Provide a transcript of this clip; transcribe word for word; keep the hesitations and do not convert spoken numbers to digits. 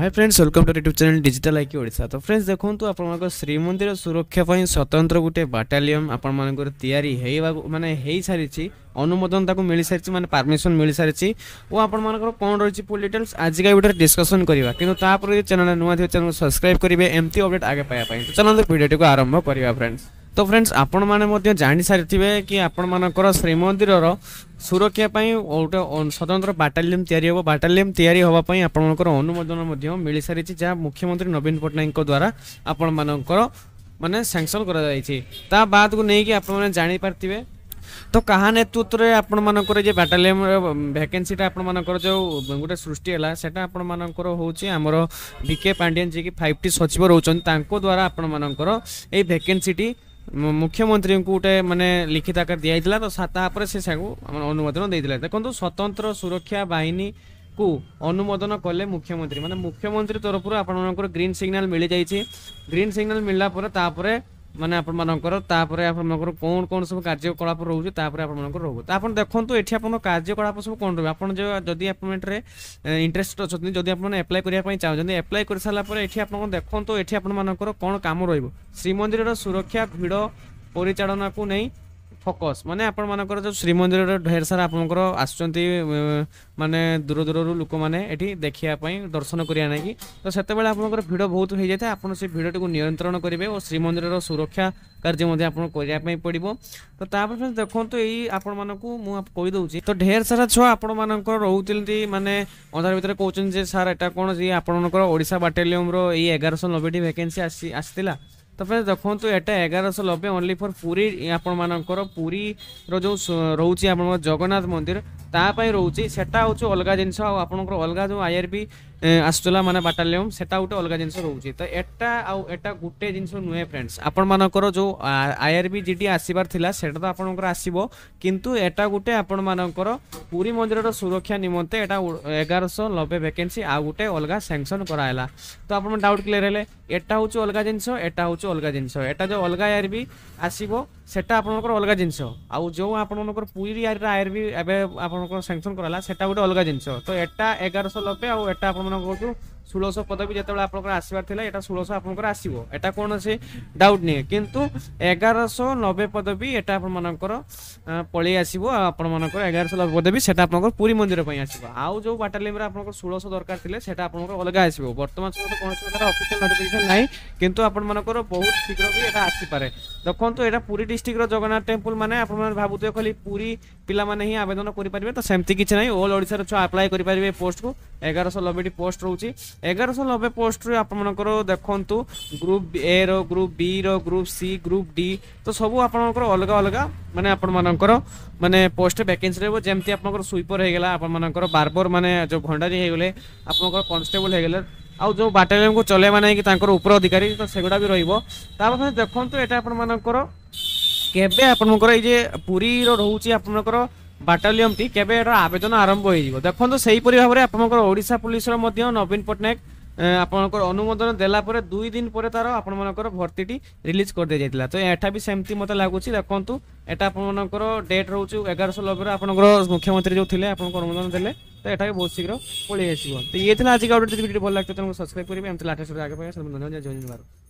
Hi friends welcome to YouTube channel digital IQ Odisha. तो friends देखो आपंकर श्रीमंदिर सुरक्षा पर स्वतंत्र गोटे बाटालियन आपर तैयारी माने हो सारी अनुमोदन ताको मिल सारी माने परमिशन मिल सारी और आपर कौन रही फुल डिटेल्स आज का वीडियो डिस्कसन करवा कि तापर चैनल नुआ थी चैनल सब्सक्राइब करेंगे एमती अपडेट आगे पाया। तो चलो वीडियो को आरंभ करिया फ्रेंड्स। तो फ्रेंड्स आपण मैंने जानी सारी कि आपर श्रीमंदिर सुरक्षा गोटे स्वतंत्र बाटालियन तैयारी हो बाटालियन तैयारी होगापी आपर अनुमोदन मिल सारी जहाँ मुख्यमंत्री नवीन पट्टनायक द्वारा आपण मानकर माने सैंक्शन करा बाद को लेकिन आपने जानी पार्थिवे। तो कहा नेतृत्व में आपण मानकर जे बाटालियन वैकेंसीटा आपण मानकर जो गोटे सृष्टि है सेटा आपण मानकर होची आमर बीके पांडियन जी की फाइव टी सचिव रोचन तांको द्वारा आपण मानकर ए वैकेंसीटी मुख्यमंत्री को गोटे माने लिखित आकार दिया। तो सप्ताह से अनुमोदन देते देखो स्वतंत्र सुरक्षा बाहिनी को अनुमोदन कले मुख्यमंत्री माने मुख्यमंत्री तरफ आपर ग्रीन सिग्नल मिल जाए। ग्रीन सिग्नल मिलला पर माने आपर तापर आपर कौन कौन सब कार्यकलाप रोचे आपर रोक आप देखते ये आप कार्यकलाप सब कौन रोक आप जदि अपॉइंटमेंट इंटरेस्ट अच्छा जब आपने एप्लाई करने चाहते एप्लाई कर सारापर ये आप देखो ये आपर कौन काम रोक श्रीमंदिर सुरक्षा भिड़ परिचालना को नहीं फोकस माने आपर जो श्रीमंदिर ढेर सारा आपर आस माने दूर दूर लोक मैंने ये देखापी दर्शन करा ना कि तो से आपर भिड़ बहुत हो जाए आप भिड़टी को नियंत्रण करेंगे और श्रीमंदिर सुरक्षा कार्य आपको पड़ो। तो तापर देखो यही आपको मुझे तो ढेर सारा छुआ आपण मान रोती मानने अंधार भितर कहते सार एटा कौन जी आपर ओडिशा बाटालियन रही एगारश नब्बे वैकेंसी आसाला। तो फिर देखो एटा एगारश नब्बे ओनली फॉर पुरी आपर पुरी जो रोचे आप जगन्नाथ मंदिर तापाई रोचे सेटा हूँ अलग जिनस अलग जो आईआरबी आसला माने बाटालियन सेटा गोटे अलग जिनस रोचे। तो एटा आटा गोटे जिनस नुहे फ्रेंड्स आपण मानकर जो आईआरबी जीटी आसबार था से आपर आसो कितु एटा गोटे आपण मानकर पुरी मंदिर सुरक्षा निमंते एटा एगारश नब्बे वैकेंसी आ गोटे अलग सैंक्शन कराला। तो आप डाउट क्लियर है एटा हूँ अलग जिनस एटा हूँ अलग जिनस एटा जो अलग आईआरबी आसो सेटा आपर अलग जिनस आउ जो आपर पुरी आईआरबी एवं आपर सैंक्शन कराला सेटा गोटे अलग जिनस। तो एटा एगारश नब्बे आटा आपको षोलश पदवी जिते आप आसबार षोलश आप आसो एटा कौन से डाउट नहीं किंतु एगारश नब्बे पदवी एटा आपर पलि आस आपर एगारश नब्बे पदवी से पुरी मंदिर आसो आउ जो बाटालियन आप षोलश दरकार थे से अलग आसो बर्तमान समय कौन प्रकार अफिशियल नोटिफिकेशन ना किंतु आपर बहुत शीघ्र भी यहाँ आसपे। देखो यहाँ पुरी डिस्ट्रिक्टर जगन्नाथ टेम्पल मैंने भावुए खाली पूरी पिला माने ही आवेदन करेंगे। तो सेमती किसी ना ऑल ओडिशा छुआ अप्लाई करेंगे पोस्ट को एगारश नब्बे पोस्ट रोचे एगारश नब्बे पोस्ट आपर देखु ग्रुप ए रो ग्रुप बी रो ग्रुप सी ग्रुप डी तो सब आपर अलग अलग माने आपर माने पोस्ट वैकेंसी रही जमी आप स्वीपर होगा आपर बार्बर माने जो भंडारी होगले आप कन्स्टेबल होगले आउ जो बाटालियन को चले माने कि उपर अधिकारी तो सेगुड़ा भी रहा। देखो यहाँ आपर केबे आपनकर ये पुरी रोचे आपनकर बाटालियन टी केबे आवेदन आरंभ हो देखो से भाव में आपनकर ओडिशा पुलिस नवीन पट्टनायक आपनकर अनुमोदन देला परे दुई दिन पर तार आपनकर भर्ती टी रिलीज कर दी जाता। तो यहाँ भी सेमती मत लगुच देखो यहाँ आपनकर डेट रोचे एगारश नब्बे आपनकर मुख्यमंत्री जो थे आपको अनुमोदन देले तो यहाँ भी बहुत शीघ्र पलि आसो। तो ये आज का वीडियो भल लगता है सब्सक्राइब करेंगे आगे धन्यवाद।